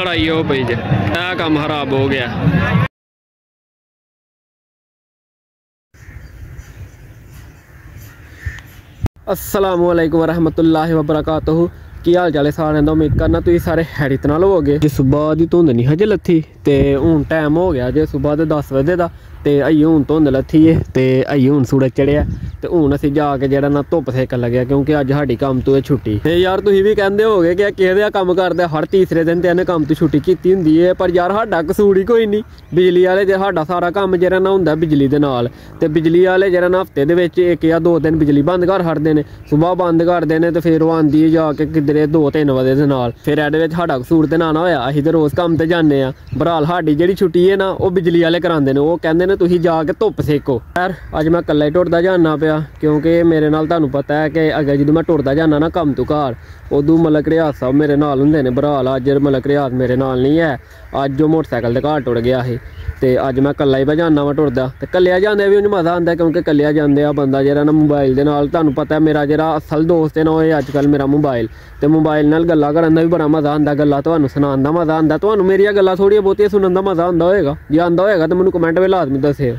लड़ाई हो पई जे आ काम खराब हो गया। अस्सलामुअलैकुम वरहमतुल्लाहि वबरकातुहू। की हाल चाल है सारे? उम्मीद करना तुम सारे हैरत नाल हो गए। जे सुबह की धुंध नहीं हजे लत्थी तो हूँ टाइम हो गया जे सुबह के 10 बजे का, तो अई हूँ धुंध लत्थी है तो अई हूँ सूरज चढ़िया, तो हूँ असी जाके जरा ना धुप्प सेकन लगे क्योंकि अज साड़ी कम तो छुट्टी। यार तुम भी कहते हो गए कि किहदे कम करते हर तीसरे दिन तो इन्हें कम तो छुट्टी की होंगी है, पर यार साडा कसूर ही कोई नहीं। बिजली वाले जो साडा सारा काम जरा ना होंगे बिजली के नाल, तो बिजली वाले जरा ना हफ्ते के 1 या 2 दिन बिजली बंद कर छड्डदे ने, सुबह बंद करते हैं तो फिर वो आती है जाके किधरे 2-3 बजे के नाल। फिर एहदे साडा कसूर तो ना होया, असीं तो रोज़ कम तो जाने बरहाल साड़ी जी छुट्टी है ना वो बिजली वाले कराते हैं, वो कहते हैं तुम जाके धुप्प सेको। यार अज मैं कल्ला ही टुरदा जाना पे क्योंकि मेरे नाल तुहानू पता है कि अगर जो मैं टुरदा जाना ना कम तो घर उदू मतलब घड़ियाल साहब मेरे नाल होंदे ने बरहाल। अज मतलब घड़ियाल मेरे नाल नहीं है, अज वो मोटरसाइकिल दे घर टुर गया है, तो अज मैं कल्ला ही पे जाना वा टुरदा। तो कल्लिया जांदे भी उन्हें मज़ा आंदा क्योंकि कल्लिया जांदे आ बंदा जिहड़ा ना मोबाइल दे नाल, तुहानू पता है मेरा जिहड़ा असल दोस्त है ना वो अजकल मेरा मोबाइल, तो मोबाइल नाल गल्लां करन दा भी बड़ा मज़ा आंदा, गल्लां तुहानू सुनाउण दा मज़ा आंदा, तुहानू मेरियां गल्लां थोड़ियां बहुतियां सुनन दा मज़ा आंदा होएगा। जे आंदा होएगा तो मैनू कमेंट में लाजमी दस्सिओ।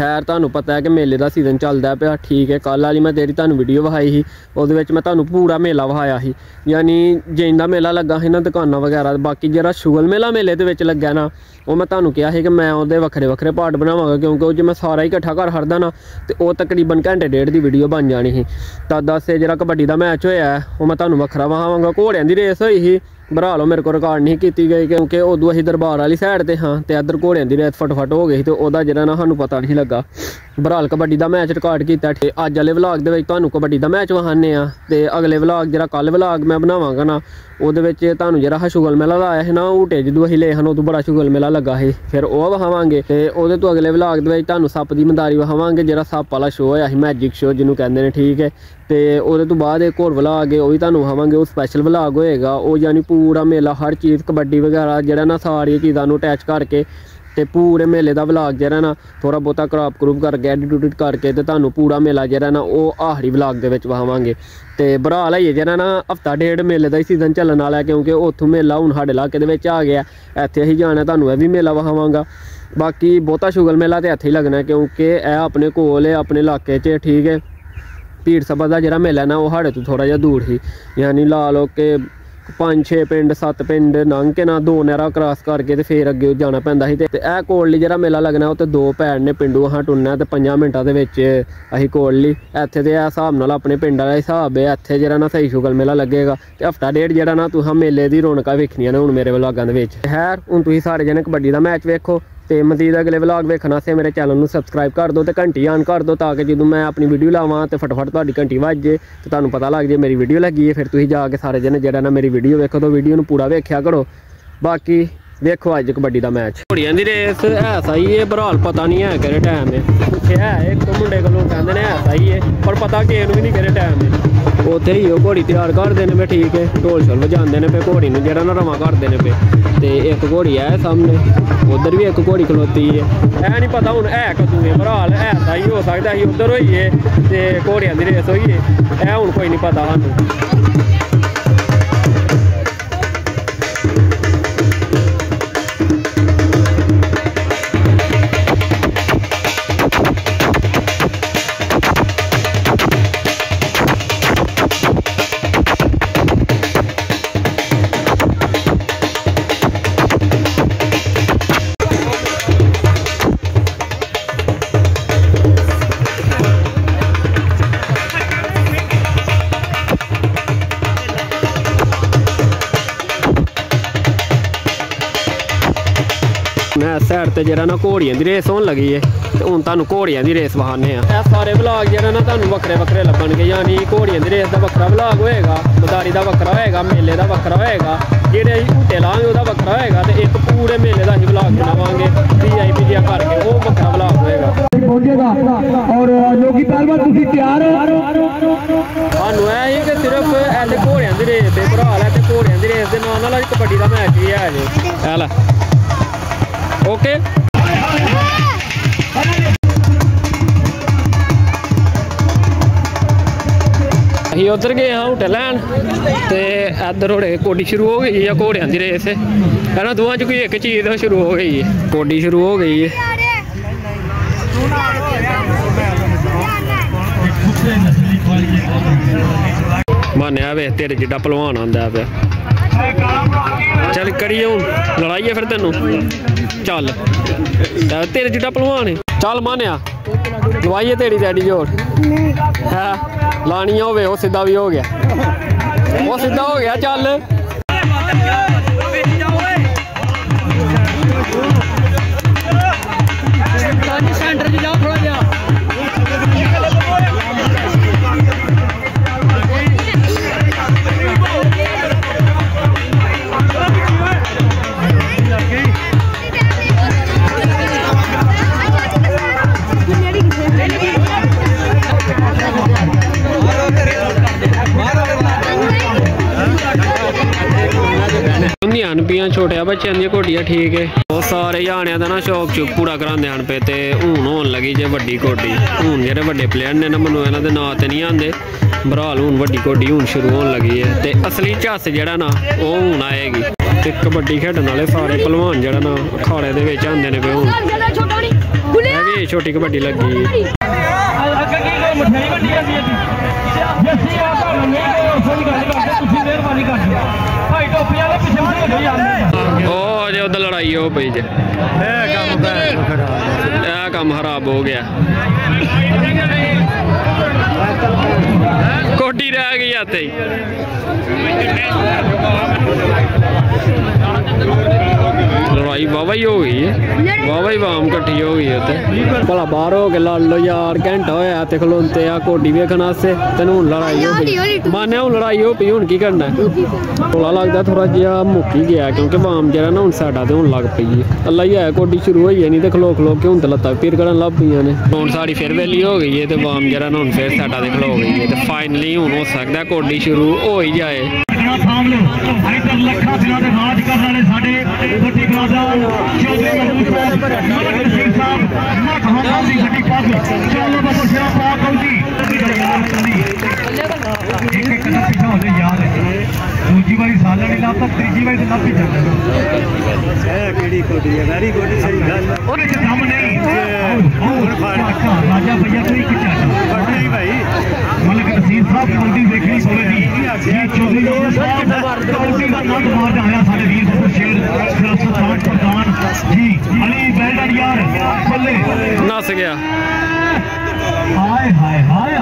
खैर तुहानू पता है कि मेले का सीजन चलता पे, ठीक है। कल वाली मैं तेरी तुहानू वीडियो विखाई ही, उहदे विच मैं तुहानू पूरा मेला विखाया ही, यानी जिंदा मेला लग्गा ही ना दुकानां वगैरह। बाकी जेहड़ा शुगल मेला मेले दे विच लग्गा ना वो मैं तुहानू कहा कि मैं उहदे वक्खरे वक्खरे पार्ट बनावांगा क्योंकि वो जो मैं सारा ही इकट्ठा कर हरदा ना तो वह तकरीबन घंटे 1.5 की वीडियो बन जानी ही। तां से जेहड़ा कबड्डी का मैच होया वो मैं तुहानू वक्खरा विखावांगा। घोड़ियां की रेस होई ही बरहाल मेरे को रिकॉर्ड नहीं की गई क्योंकि उदू अं दरबार वाली साइड से हाँ, तो इधर घोड़ियां की रेस फटफट हो गई तो वह जरा ना सूँ पता नहीं लगा। बरहाल कबड्डी का मैच रिकॉर्ड किया। अज वाले ब्लॉग के कबड्डी का मैच विखाने, तो अगले ब्लॉग जरा कल ब्लॉग मैं बनावांगा ना वो तू जरा शुगल मेला लाया है ना ऊटे जदू अं ले उदू बड़ा शुगल मेला लगा है, फिर वह विखावांगे। तो वो अगले ब्लॉग के सप्प की मंदारी विखावांगे, जरा सप्प वाला शो होया मैजिक शो जिन्होंने कहते हैं, ठीक है। तो वो तो बाद एक होर ब्लॉग है वह भी तू खावे, वो स्पैशल ब्लॉग होएगा वो, यानी पूरा मेला हर चीज़ कबड्डी वगैरह जरा ना सारी चीज़ों को अटैच करके तो पूरे मेले का ब्लॉग जरा ना थोड़ा बहुता क्रॉप क्रूप करके एडिट उडिट करके तो तू पूरा मेला जरा ना वो आखिरी ब्लॉग के विखावांगे। तो बरहाल है जरा ना 1.5 हफ्ता मेले का ही सीजन चलन वाला है क्योंकि उतों मेला हूँ साढ़े इलाके आ गया, इतने अं जाना तू यह भी मेला विखावांगा। बाकी बहुता शुगल मेला तो इतें ही लगना क्योंकि यह अपने कोल है अपने इलाके, ठीक है। भीड़ सभा का जरा मेला ना वो साढ़े तो थोड़ा जहा दूर ही, यानी ला लो के 5-6 पिंड 7 पिंड लंघ के ना 2 नहर क्रॉस करके तो फिर अगे जाना पैंदा ही। तो यह कोडली जरा मेला लगना उत्ते 2 भैन ने पिंडू अं टुरना तो 5 मिनटा के अं कोडली इतें, तो यह हिसाब नाल अपने पिंड वाला हिसाब है। इतें जरा ना सही शुगल मेला लगेगा तो 1.5 हफ्ता जरा ना तुहां मेले की रौनकां वेखनियां ने हूँ मेरे व्लॉगां दे विच। खैर हूँ तुसीं सारे जने कबड्डी का मैच वेखो, तो मजीद अगले व्लॉग वेखना से मेरे चैनल में सबसक्राइब कर दो तो घंटी ऑन कर दो ताकि जो मैं अपनी वीडियो लावां तो फटाफट तुहाडी घंटी वज जाए तो तुहानू पता लग जाए मेरी वीडियो लगी है। फिर तुसीं जाके सारे जने जरा ना मेरी वीडियो वेखो तो वीडियो नू पूरा वेख्या करो। बाकी वेखो अज कबड्डी का मैच, घोड़ियां दी रेस ऐसा ही है बरहाल, पता नहीं है किहड़े टाइम है पुछे है एक तो मुंडे कोलों कहंदे ने ऐसा ही है पर पता किसे नू भी नहीं किहड़े टाइम है। उत्थे ही ओह घोड़ी तैयार करदे ने पे, ठीक है, ढोल छल वजांदे ने पे, घोड़ी नू जरा ना रवां करदे ने पे। तो एक घोड़ी है सामने, उधर भी एक घोड़ी खलोती है, ऐ नहीं पता हूँ है कदू है बरहाल ऐसा ही हो सकता अं उधर होईए तो घोड़ियां की रेस होईए, ऐ हूँ कोई नहीं पता सैड तो जरा ना घोड़ियां की रेस होने लगी है। तो हूँ तुहानू घोड़ियां की रेस विखाने सारे ब्लॉग जरा ना तुहानू वक्खरे वक्खरे लभणगे, यानी घोड़ियां की रेस का वक्खरा ब्लॉग होएगा, बदारी का वक्खरा होएगा, मेले का वक्खरा होएगा, जेहड़े हुट्टे लाँगे वह वक्खरा होएगा, तो एक पूरे मेले का अभी ब्लॉग बनावांगे VIP जिहा करके वह वक्खरा ब्लॉग होएगा। और लोकी पहलवान तुसीं तैयार हो? सानू है कि सिर्फ ऐसे घोड़ियां की रेस है बरहाल, ऐसे घोड़ियां की रेस के नाल नाल कबड्डी का मैच भी है जी। चल ओके उतर गए हाँ होटल लैन तो इधर होड़े कोडी शुरू हो गई है घोड़िया की रेस है ना दोवां च कोई एक चीज़ शुरू हो गई है कोडी शुरू हो गई है। माने वे तेरे जिड्डा पलवान आंदा पे चल करिए हूँ लड़ाई है फिर तेन चल तेरे जिड्डा पलवान है चल मानिया लवाइए तेरी तेरी जोर है लानी हो वे वो सीधा भी हो गया वो सीधा हो गया चल पियाँ छोटिया बच्चों दी घोटियाँ ठीक है वो सारे जाने का ना शौक चुप पूरा कराते हैं पे तो हूँ होन लगी जे वड्डी घोटी हूँ जो बड़े प्लेयर ने ना मनो इन्होंने नाँ तो नहीं आते बरहाल हूँ वड्डी घोटी हूँ शुरू होन लगी है तो असली झस जड़ा ना वो हूँ आएगी तो कबड्डी खेडन वाले सारे पहलवान जड़ा ना अखाड़े के आते हैं पे हूँ छोटी कबड्डी लगी उधर लड़ाई हो पई जे काम खराब हो गया कोटी रह गई आते लड़ाई वाह ही हो गई है वाह ही वाम कट्ठी हो गई है भला बाहर हो गए लड़ लो यार घंटा होया ते खलोते आ कोटी वेखन आस्ते तेन हूँ लड़ाई हो गई माने हूँ लड़ाई हो पई हूँ की करना भला लगता थोड़ा जहा मुक्की गया क्योंकि वाम जरा ना हूँ साडा तो हूँ लग पई है अल्ला ही है कोटी शुरू होई है नहीं तो खलो खलो के हूँ तो लत्तां पीर करन लग पईयां ने हूँ साड़ी फिर वेली हो गई है तो वाम जरा ना हूँ फिर साडा ते खलो गई है तो फाइनली हूँ हो सकता कोटी शुरू हो ही जाए दूजी बारी साला नहीं लाता तीजी बारी लाभ ही राजा भैया कोई भाई देखनी नस गया हाय हाय हाय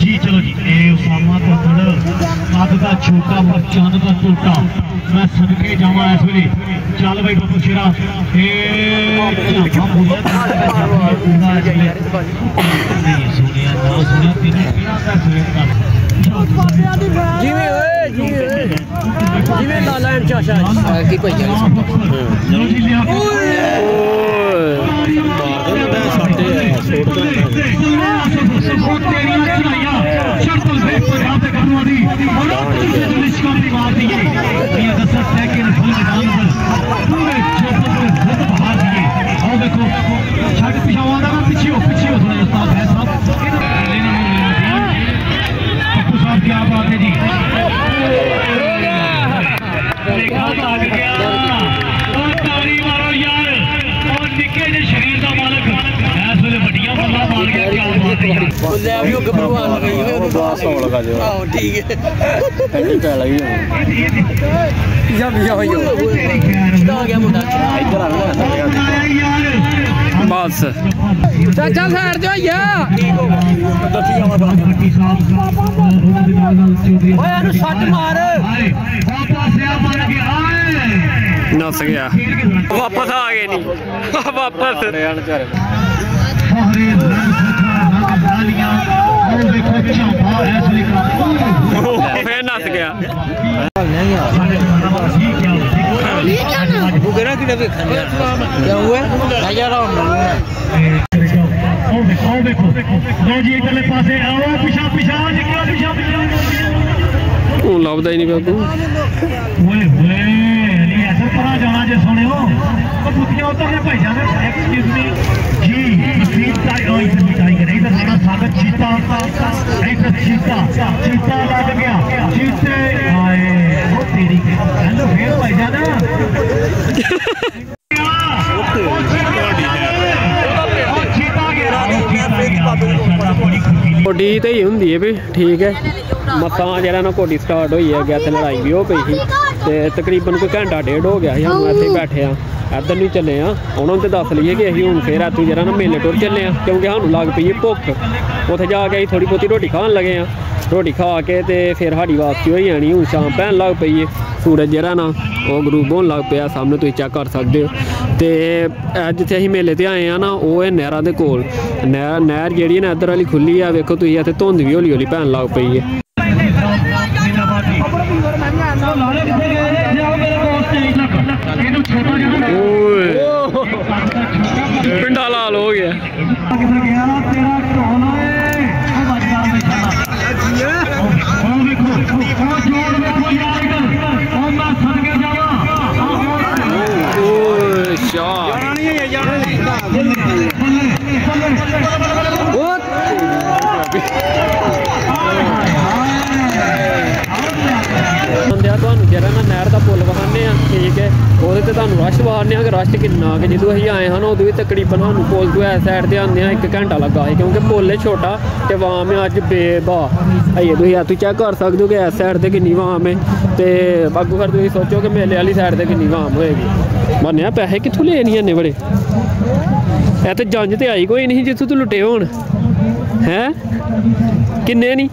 जी चलो जी उसामा तो कद का छोटा पर चंद का टोटा मैं सदके जावा इस वे चल भाई बापू शेरा बस चाचा साइड जो नस गया वापस आ गए नहीं वापस फिर नस गया लभदा ही नहीं बाबू जाना जो सुने हो घोड़ी तो ही होंगी है भी ठीक है मत्ता जरा ना घोड़ी स्टार्ट हुई है अगर लड़ाई भी हो पई थी तकरीबन कोई घंटा डेढ़ हो गया हम इतने बैठे हाँ इधर नहीं चले हाँ उन्होंने तो दस लीए कि अं हूँ फिर इतों जरा ना मेले टुर चले हाँ क्योंकि सानू लग पई है भुख उत्थे जाके थोड़ी बहुती रोटी खान लगे हाँ रोटी खा के तो फिर साड़ी वापसी होई जानी हूँ शाम पैन लग पई है सूरज जरा ना वह गरूब होने लग पाया सामने तुम चेक कर सकते हो तो जिते अं मेले ते आए हैं ना वो है नहर के कोल नहर जी ना इधर वाली खुली है वेखो तुम इतने धुंध भी हौली हौली पैन लग पई है पिंडा लाल हो गया जरा ना नहर का पुल बहाने ठीक है वो रश बहाने कि रश कि जो अं आए हैं उदू भी तकरीबन सू पुल तो है साइड से आने एक घंटा लगा है क्योंकि पुल है छोटा तो वाम है अज बेबाह आइए तुम चेक कर सकते हो कि इस साइड से किन्नी वाम है तो अगू फिर तुम सोचो कि मेले वाली साइड से किन्नी वाम होएगी मन्ने पैसे कितों ले नहीं इन्ने बड़े इतने जंज तो आई कोई नहीं जितों तू लुटे हो है किन्ने नहीं